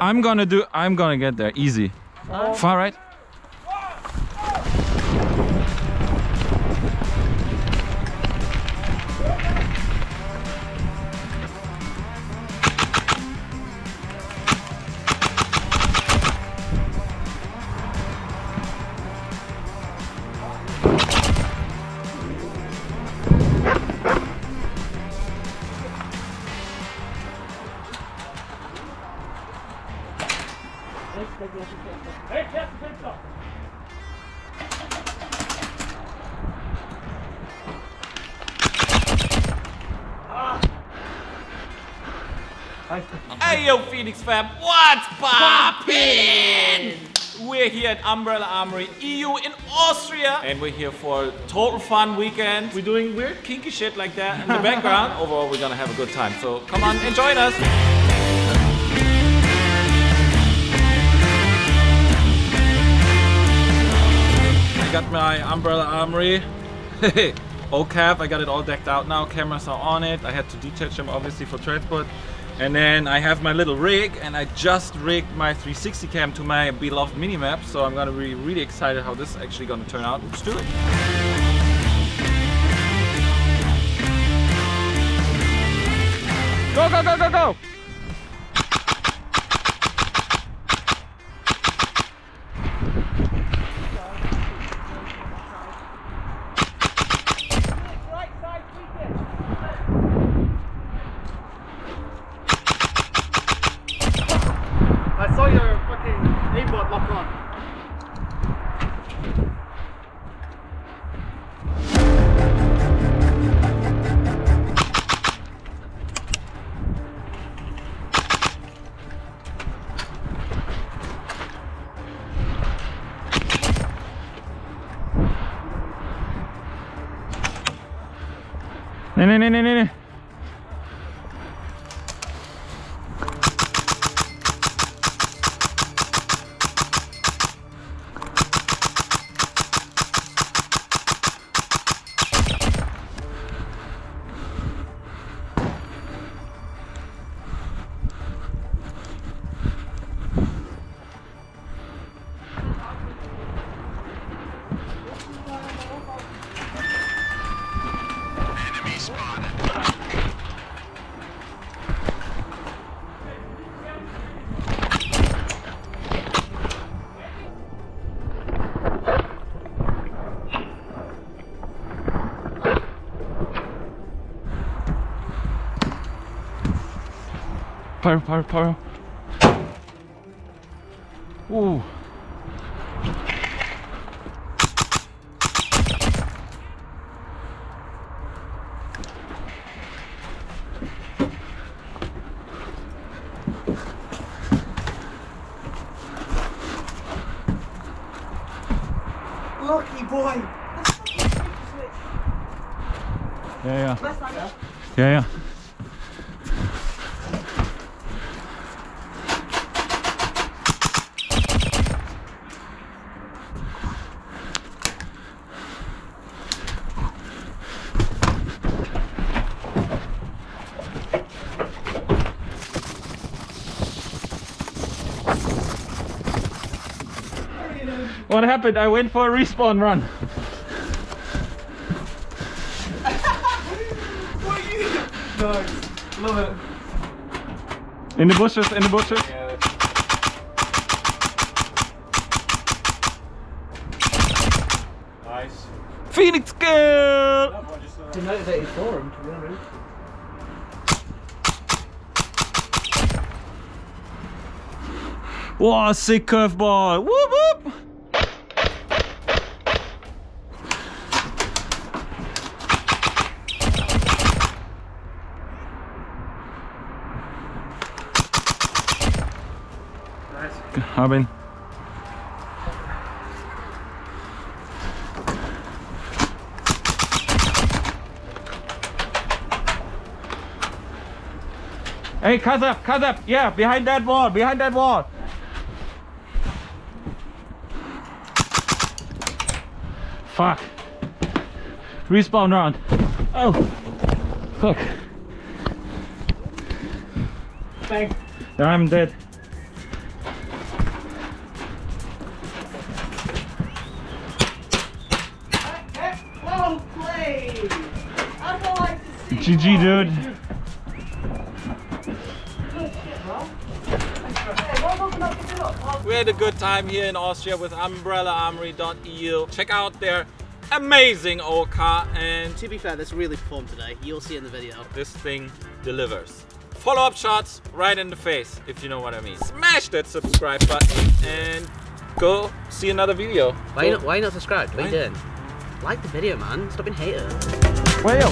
I'm gonna get there, easy. Far right. Hey yo, Phoenix fam, what's poppin'? We're here at Umbrella Armory EU in Austria, and we're here for a total fun weekend. We're doing weird kinky shit like that in the background. Overall, we're gonna have a good time, so come on and join us. I got my Umbrella Armory. OCAW, I got it all decked out now, cameras are on it. I had to detach them obviously for transport. And then I have my little rig, and I just rigged my 360 cam to my beloved minimap, so I'm gonna be really excited how this is actually gonna turn out. Let's do it. Go, go, go, go, go! I saw your fucking aimbot lock on. No. Pyro. Ooh. Lucky boy. Yeah. What happened? I went for a respawn run. Nice. Love it. In the bushes. Yeah, nice. Phoenix girl! Demotivated for him, to be honest. Wow, sick curveball. Whoop whoop! Haben. Hey, cut up, yeah, behind that wall. Fuck. Respawn round. Oh, fuck. Thanks. I'm dead. GG, dude. We had a good time here in Austria with UmbrellaArmory.eu. Check out their amazing old car, and to be fair, this really performed today. You'll see in the video. This thing delivers. Follow-up shots right in the face, if you know what I mean. Smash that subscribe button and go see another video. Why not subscribe? What are you doing? Like the video, man. Stop being hater. Well,